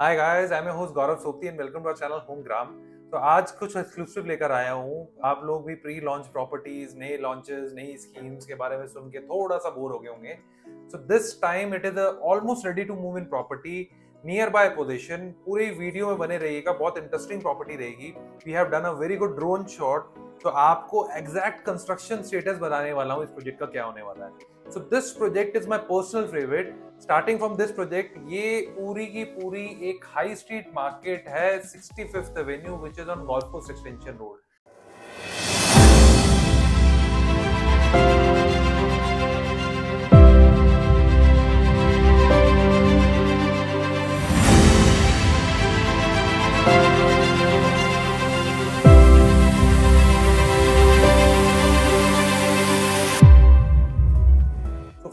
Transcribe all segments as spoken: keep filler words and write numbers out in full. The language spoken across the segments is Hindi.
Hi guys, I'm your host Gaurav Sopti and welcome to our channel Homegram. तो आज कुछ एक्सक्लूसिव लेकर आया हूँ। आप लोग भी प्री लॉन्च प्रॉपर्टीज, नए लॉन्चेस, नई स्कीम्स के बारे में सुन के थोड़ा सा बोर हो गए होंगे। So this time it is almost ready to move in property nearby position. पूरी वीडियो में बने रहिएगा, बहुत इंटरेस्टिंग प्रॉपर्टी रहेगी। We have done a very good drone shot, तो आपको एग्जैक्ट कंस्ट्रक्शन स्टेटस बताने वाला हूँ इस प्रोजेक्ट का क्या होने वाला है। So this project is my personal favourite. Starting from this project, ये पूरी की पूरी एक हाई स्ट्रीट मार्केट है, sixty fifth avenue which is on golf course extension road.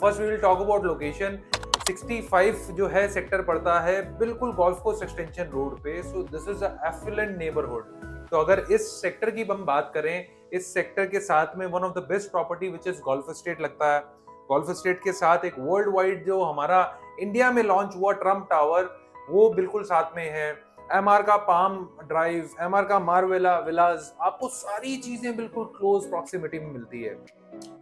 First we will talk about location. Sixty five जो है सेक्टर पड़ता है बिल्कुल गोल्फ कोर्स एक्सटेंशन रोड पे। So this is a affluent neighbourhood. तो अगर इस सेक्टर की हम बात करें, इस सेक्टर के साथ में one of the best property which is golf state लगता है। गोल्फ स्टेट के साथ एक वर्ल्ड वाइड जो हमारा इंडिया में लॉन्च हुआ ट्रम्प टावर, वो बिल्कुल साथ में है। एम आर का पाम ड्राइव, एम आर का मार्बेला विलाज, आपको सारी चीजें बिल्कुल क्लोज प्रॉक्सिमिटी में मिलती है।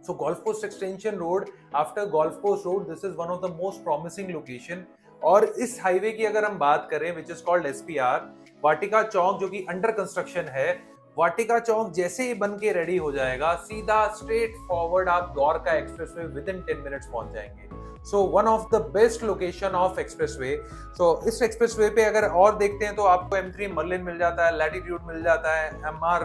So golf course extension road after golf course road, this is one of the most promising location. और इस हाईवे की अगर हम बात करें which is called S P R, Vatika Chowk जो कि अंडर कंस्ट्रक्शन है, वाटिका चौक जैसे ही बन के रेडी हो जाएगा, सीधा स्ट्रेट फॉरवर्ड आप Dwarka expressway within ten minutes पहुंच जाएंगे। So one of the best location of expressway. सो इस एक्सप्रेसवे पे अगर और देखते हैं तो आपको एम थ्री एम मर्लिन मिल जाता है, लैटिट्यूड मिल जाता है, एमआर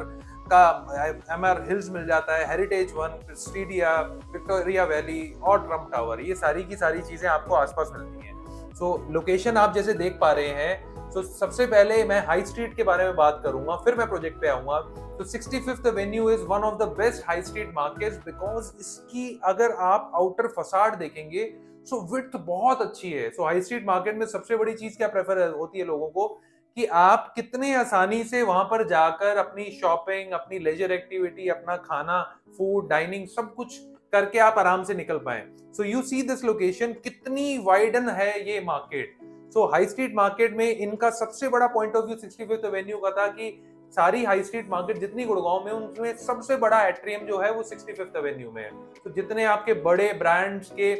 का एमआर हिल्स मिल जाता है, हेरिटेज वन, प्रेस्टिडिया, विक्टोरिया वैली और ट्रम्प टावर, ये सारी की सारी चीज़ें आपको आसपास मिलती हैं। सो लोकेशन आप जैसे देख पा रहे हैं। सो so, सबसे पहले मैं हाई स्ट्रीट के बारे में बात करूँगा, फिर मैं प्रोजेक्ट पे आऊँगा। तो sixty fifth avenue is one of the best high street markets because इसकी अगर आप आउटर फसाड देखेंगे सो विड्थ बहुत अच्छी है। सो हाई स्ट्रीट मार्केट में सबसे बड़ी चीज क्या प्रेफर होती है लोगों को, कि आप कितने आसानी से वहां पर जाकर अपनी शॉपिंग, अपनी लेजर एक्टिविटी, अपना खाना, फूड, डाइनिंग सब कुछ करके आप आराम से निकल पाए। So you see this location कितनी वाइडन है ये market. So high street market में इनका सबसे बड़ा point of view sixty fifth avenue का था कि सारी हाई स्ट्रीट मार्केट जितनी गुड़गांव में, उनमें सबसे बड़ा एट्रियम जो है वो सिक्सटी फिफ्थ एवेन्यू में है। तो जितने आपके बड़े ब्रांड्स के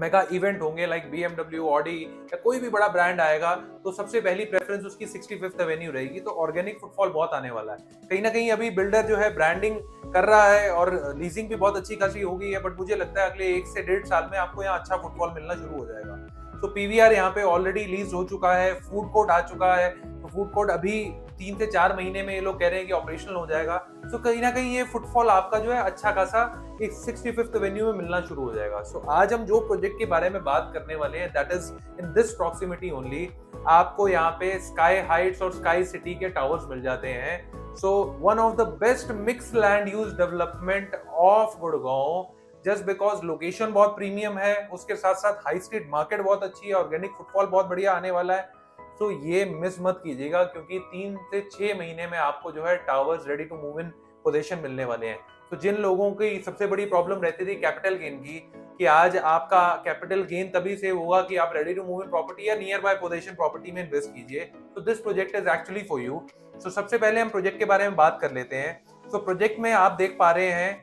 मेगा इवेंट होंगे लाइक बी एमडब्ल्यू, ऑडी या कोई भी बड़ा ब्रांड आएगा तो सबसे पहली प्रेफरेंस उसकी सिक्सटी फिफ्थ एवेन्यू रहेगी। तो ऑर्गेनिक फुटफॉल बहुत आने वाला है। कहीं ना कहीं अभी बिल्डर जो है ब्रांडिंग कर रहा है और लीजिंग भी बहुत अच्छी खासी हो गई है, बट मुझे लगता है अगले एक से डेढ़ साल में आपको यहाँ अच्छा फुटफॉल मिलना शुरू हो जाएगा। तो पीवीआर यहाँ पे ऑलरेडी लीज हो चुका है, फूड कोर्ट आ चुका है। तो फूड कोर्ट अभी तीन से चार महीने में ये लोग कह रहे हैं कि ऑपरेशनल हो जाएगा। सो कहीं ना कहीं ये फुटफॉल आपका जो है अच्छा खासा एक सिक्सटी फिफ्थ एवेन्यू में मिलना शुरू हो जाएगा। सो so, आज हम जो प्रोजेक्ट के बारे में बात करने वाले हैं that is in this proximity only आपको यहाँ पे स्काई हाइट्स और स्काई सिटी के टावर्स मिल जाते हैं। So one of the best mix land use development of Gurgaon, just because location बहुत प्रीमियम है, उसके साथ साथ हाई स्ट्रीट मार्केट बहुत अच्छी है, ऑर्गेनिक फुटफॉल बहुत बढ़िया आने वाला है। तो ये मिस मत कीजिएगा क्योंकि तीन से छः महीने में आपको जो है towers ready to move in position मिलने वाले हैं। तो जिन लोगों की सबसे बड़ी प्रॉब्लम रहती थी कैपिटल गेन की, कि आज आपका कैपिटल गेन तभी सेव होगा कि आप ready to move in property या नियर बाय पोजीशन प्रॉपर्टी में इन्वेस्ट कीजिए, तो this project is actually for you. So सबसे पहले हम प्रोजेक्ट के बारे में बात कर लेते हैं। तो प्रोजेक्ट में आप देख पा रहे हैं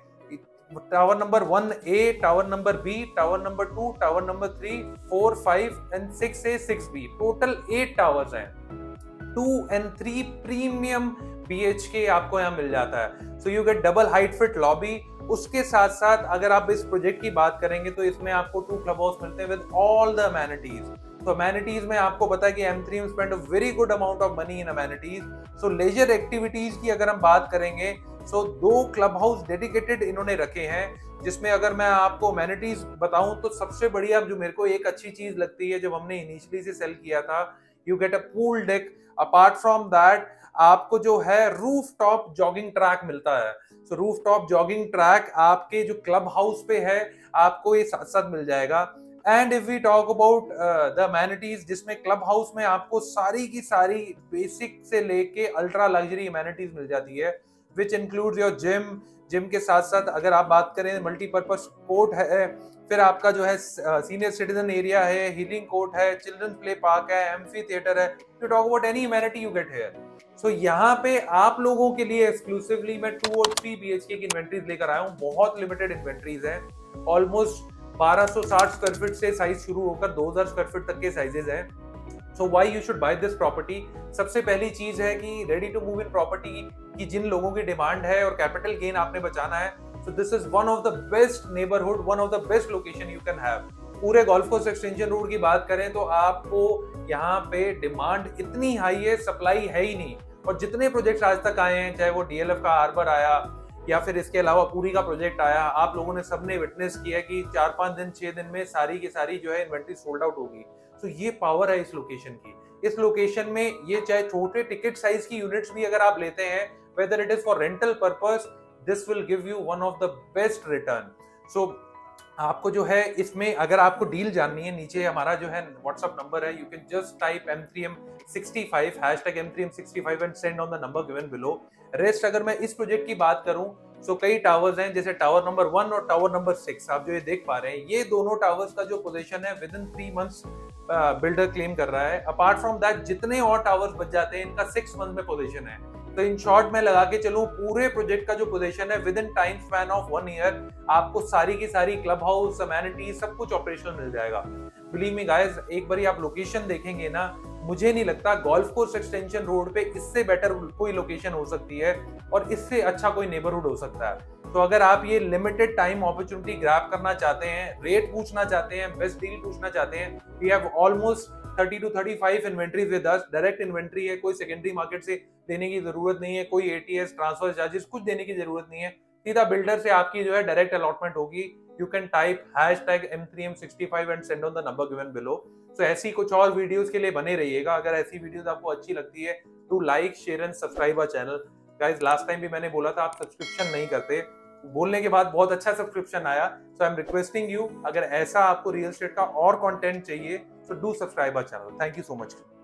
tower number one A, tower number B, tower number two, tower number three, four, five and six A, six B, total eight towers हैं। Two and three premium BHK आपको यहाँ मिल जाता है। So you get double height fit lobby. उसके साथ साथ अगर आप इस प्रोजेक्ट की बात करेंगे तो इसमें आपको टू क्लब हाउस मिलते हैं विद ऑल द अमेनिटीज। तो अमेनिटीज में आपको पता है कि M three M spend a very good amount of money in amenities. So leisure activities की अगर हम बात करेंगे सो so, दो क्लब हाउस डेडिकेटेड इन्होंने रखे हैं, जिसमें अगर मैं आपको अमेनिटीज बताऊं तो सबसे बढ़िया जो मेरे को एक अच्छी चीज़ लगती है, जब हमने इनिशियली से सेल किया था, you get a pool deck. Apart from that आपको जो है रूफ टॉप जॉगिंग ट्रैक मिलता है। So roof top jogging track आपके जो क्लब हाउस पे है आपको ये साथ साथ मिल जाएगा। And if we talk about the amenities, जिसमें क्लब हाउस में आपको सारी की सारी बेसिक से लेके अल्ट्रा लग्जरी अमेनिटीज मिल जाती है which include your gym. Gym के साथ साथ अगर आप बात करें मल्टीपर्पज कोर्ट है, फिर आपका जो है सीनियर सिटीजन एरिया है, हीलिंग कोर्ट है, चिल्ड्रन प्ले पार्क है, एम्फी थिएटर है। To talk about any amenity you get here. So यहाँ पे आप लोगों के लिए एक्सक्लूसिवली मैं टू और थ्री बी एच के की इन्वेंट्रीज लेकर आया हूँ। बहुत लिमिटेड इन्वेंट्रीज हैं, ऑलमोस्ट बारह सौ साठ स्क्वायर फीट से साइज शुरू होकर दो हज़ार स्क्वायर फीट तक के साइजेज हैं। So why you should buy this property. सबसे पहली चीज है कि ready to move in property की जिन लोगों की डिमांड है और कैपिटल गेन आपने बचाना है, so this is one of the best neighbourhood, one of the best location you can have. पूरे गोल्फ कोर्स एक्सटेंशन रोड की बात करें तो आपको यहाँ पे डिमांड इतनी हाई है, सप्लाई है ही नहीं। और जितने प्रोजेक्ट्स आज तक आए हैं, चाहे वो डीएलएफ का आर्बर आया या फिर इसके अलावा पूरी का प्रोजेक्ट आया, आप लोगों ने सबने विटनेस किया कि चार पाँच दिन छः दिन में सारी की सारी जो है इन्वेंट्री सोल्ड आउट होगी। तो ये पावर है इस लोकेशन की। इस लोकेशन में ये चाहे छोटे टिकट साइज की यूनिट्स भी अगर आप लेते हैं, whether it is for rental purpose, this will give you one of the best return. So आपको जो है इसमें अगर आपको डील जाननी है, नीचे हमारा जो है व्हाट्सअप नंबर है, you can just type M three M sixty five, hashtag M three M sixty five and send on the number given below. Rest अगर मैं इस प्रोजेक्ट की बात करूं, सो कई टावर्स हैं, जैसे टावर नंबर वन और टावर नंबर सिक्स, आप जो ये देख पा रहे हैं, ये दोनों टावर्स का जो पोजीशन है within three months builder claim कर रहा है। अपार्ट फ्रॉम दैट जितने और टावर्स बच जाते हैं इनका सिक्स मंथ में पोजीशन है। तो इन शॉर्ट में लगा के चलूँ पूरे प्रोजेक्ट का जो पोजीशन है within time span of one year आपको सारी की सारी क्लब हाउस, अमेनिटीज, सब कुछ ऑपरेशनल मिल जाएगा। बिलीव मी गाइस, एक बारी आप लोकेशन देखेंगे ना, मुझे नहीं लगता गोल्फ कोर्स एक्सटेंशन रोड पे इससे बेटर कोई लोकेशन हो सकती है और इससे अच्छा कोई नेबरहुड हो सकता है। तो अगर आप ये लिमिटेड टाइम अपॉर्चुनिटी ग्रैब करना चाहते हैं, रेट पूछना चाहते हैं, बेस्ट डील पूछना चाहते हैं, we have almost thirty two thirty five inventories with us. Direct inventory है, कोई सेकेंडरी मार्केट से देने की जरूरत नहीं है, कोई एटीएस, ट्रांसफर चार्जेस कुछ देने की जरूरत नहीं है। सीधा बिल्डर से आपकी जो है डायरेक्ट अलॉटमेंट होगी। You can type hashtag M three M sixty five and send on the number given below. So ऐसी कुछ और वीडियोस के लिए बने रहिएगा। अगर ऐसी वीडियोस आपको अच्छी लगती है तो like, share and subscribe our channel. Guys last time भी मैंने बोला था आप सब्सक्रिप्शन नहीं करते, बोलने के बाद बहुत अच्छा सब्सक्रिप्शन आया। So I am requesting you, अगर ऐसा आपको रियल एस्टेट का और कॉन्टेंट चाहिए, so do subscribe our channel. Thank you so much.